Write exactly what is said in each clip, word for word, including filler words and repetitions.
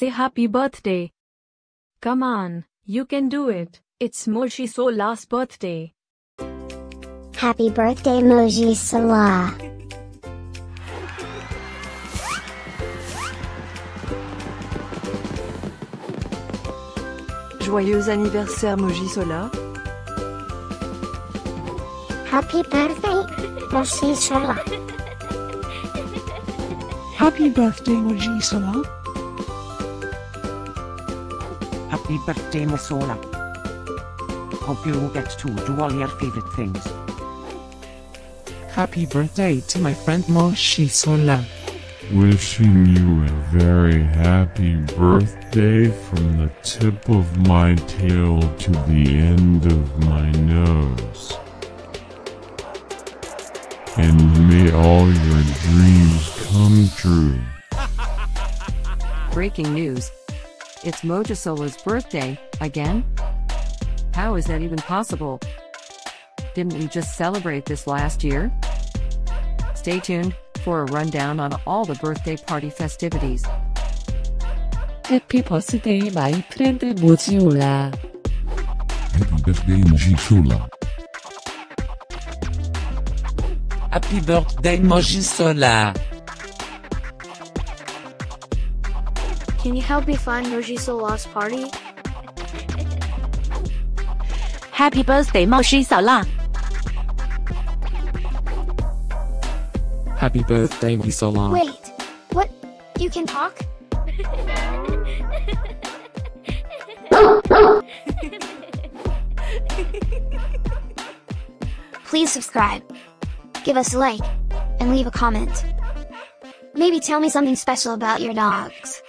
say happy birthday. Come on, you can do it. It's Mojissola's birthday. Happy birthday, Mojissola. Joyeux anniversaire, Mojissola. Happy birthday, Mojissola. Happy birthday, Mojissola. Happy birthday, Mojissola. Hope you will get to do all your favorite things. Happy birthday to my friend Mojissola. Wishing you a very happy birthday from the tip of my tail to the end of my nose. And may all your dreams come true. Breaking news. It's Mojissola's birthday, again? How is that even possible? Didn't we just celebrate this last year? Stay tuned for a rundown on all the birthday party festivities. Happy birthday, my friend Mojissola. Happy birthday, Mojissola. Happy birthday, Mojissola. Can you help me find Mojissola's party? Happy birthday, Mojissola. Happy birthday, Mojissola. Wait, what? You can talk? Please subscribe. Give us a like, and leave a comment. Maybe tell me something special about your dogs.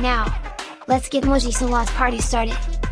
Now, let's get Mojissola's party started.